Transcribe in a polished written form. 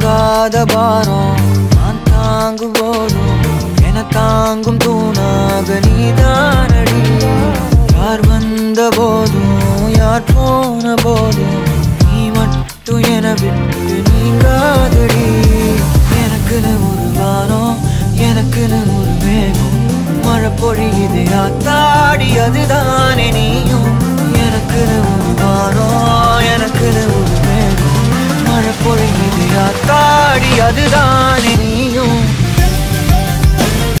anga baro tangu boru ena tangum tunaganidari yaar banda bodu yaar pona bodu nee mattu ena vittu neengadri enakku oru vaano enakku oru megam mara poriyide aatadi adudane neeyum enakku